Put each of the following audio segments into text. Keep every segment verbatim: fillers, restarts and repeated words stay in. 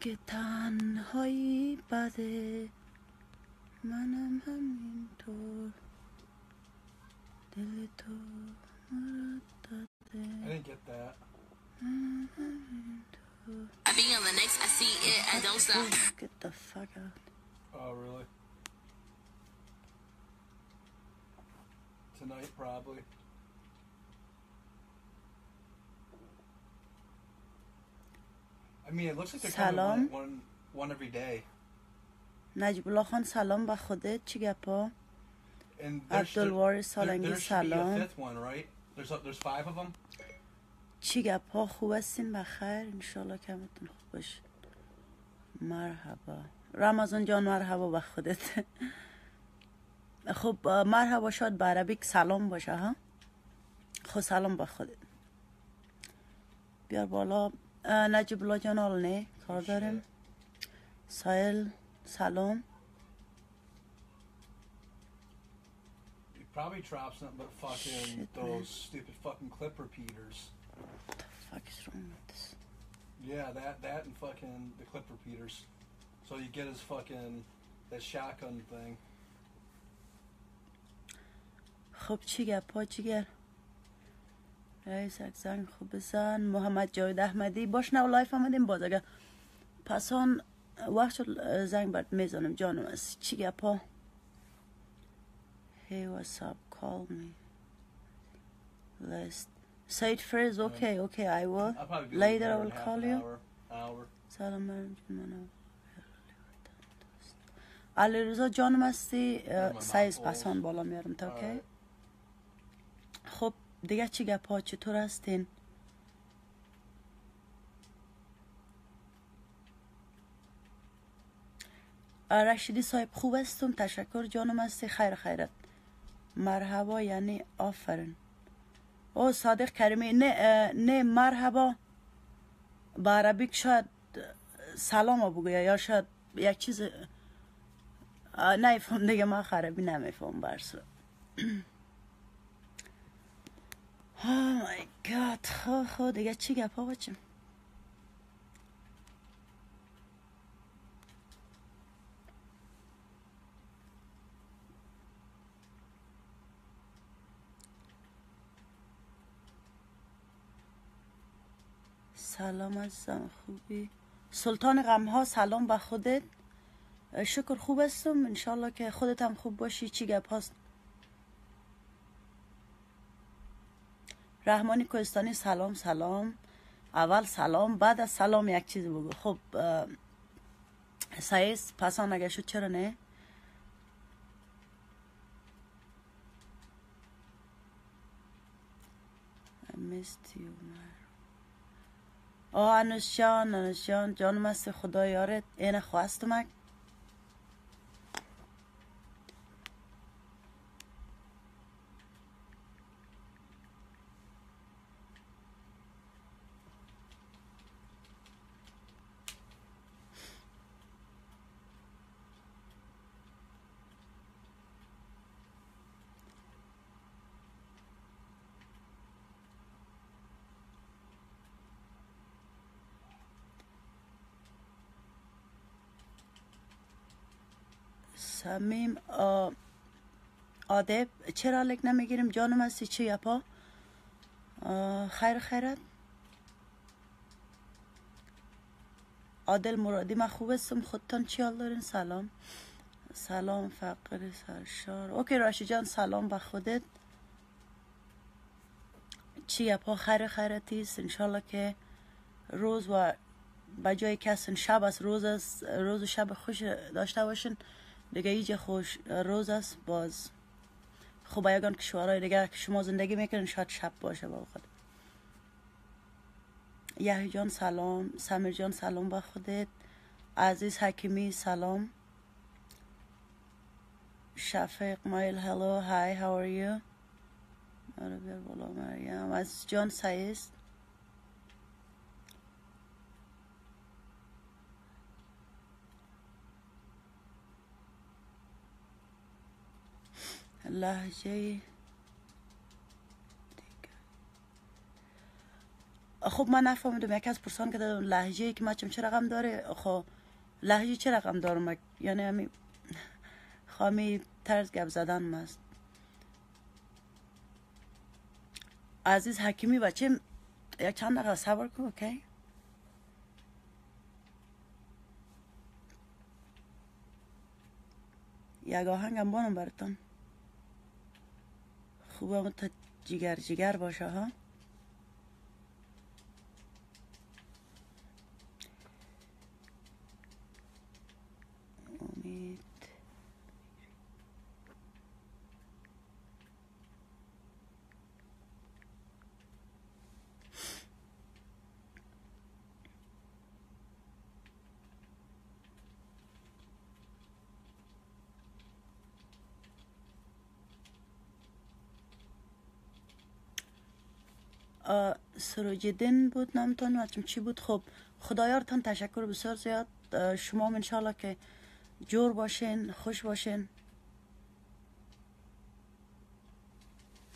که تنهایی بده، منم همینطور، دل تو مرا داده. I didn't get that. منم همینطور. I be on the next, I see it, I don't stop. Get the fuck out. Oh, really? Tonight, probably. I mean, it looks like they're coming one, one, one every day. Najibullah Khan, salam ba khodet, chi gapo? Abdul Wari Salangi, salam. There should be a fifth one, right? There's, there's five of them? Chi gapo, khubastin ba khair, inshallah kamatun khubash. Marhaba. Ramazan jan marhaba ba khodet. خب مرحبا شاد به عربی که سلام باشه ها. خب سلام با خودت. بیار بالا نجیب الله جان آل نه کار داریم. سایل سلام. He probably drops nothing but fucking those stupid fucking clip repeaters. What the fuck is wrong with this? Yeah, that that and fucking the clip repeaters. So you get his fucking that shotgun thing. خب چی گپا چیگر رئیس اکزنگ خوب بزن محمد جاوید احمدی باش نو لایف آمدیم باز اگر پسان وقت شد زنگ برد میزنم جانم از چی گپا Hey what's up call me list say it first okay okay I will later I will call you سلام مرم جنمانم علی رضا جانم هستی سایز پسان بالا میارم تا اوکی خب دیگه چی گپا چطور هستین رشیدی صاحب خوب هستم تشکر جانم هستی خیر خیرت مرحبا یعنی آفرین او صادق کریمی نه نه مرحبا به عربیک شاید سلام بگو یا شاید یک چیز نمیفهم دیگه من عربی نمیفهم برسو Oh my god خب خب دیگه چی گپا بچم سلام عزیزم خوبی سلطان غم ها سلام به خودت شکر خوب هستم انشالله که خودت هم خوب باشی چی گپ هست رحمانی کوهستانی سلام سلام اول سلام بعد از سلام یک چیز بگو خب سایز پسان اگه شد چرا نه آه انوش جان انوش جان جانم هست خدا یارت اینه خواستمک صمیم آدب چرا لک نمیگیریم جانم هستی چی یپا خیر خیرت عادل مرادی من خوب هستم خودتان چی حال دارین سلام سلام فقر سرشار اوکی راشی جان سلام به خودت چی یپا خیر خیرتیست انشالله که روز و بجای کسن شب از روز از روز و شب خوش داشته باشین دیگه ایجا خوش روز است باز خب یگان کشورهای دیگه که شما زندگی میکنین شاید شب باشه با خود یحیی جان سلام سمیر جان سلام با خودت عزیز حکیمی سلام شفیق مایل هلو های هاو آر یو آره بیار بالا مریم عزیز جان سایست لهجه دیگر خب من نفهمیدم یک از پرسان کرد لهجه‌ای که ماچم چه رقم داره. خب لهجه چه رقم داره؟ یعنی همی خامی طرز گپ زدن است. عزیز حکیمی بچه یک چند دقیقه صبر کن. اوکی یک آهنگم بانم براتون خوبه تا جیگر جیگر باشه ها. سروجدین بود نامتون و چی بود؟ خب خدایارتان تشکر بسیار زیاد. شما هم انشالله که جور باشین، خوش باشین.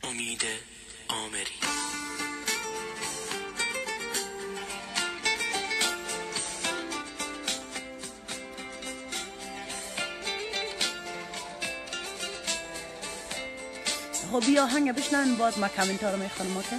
امید آمری خب بیا هنگه بشنن باز ما کامنت ها رو میخونم. اوکی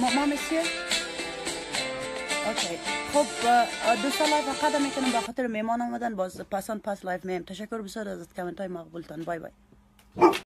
Mom is here? Okay. دوستان لایف قدم میکنم به خاطر میمان آمدن باز پسند پس لایف میم. تشکر بسیار از کامنت های مقبولتان. بای بای.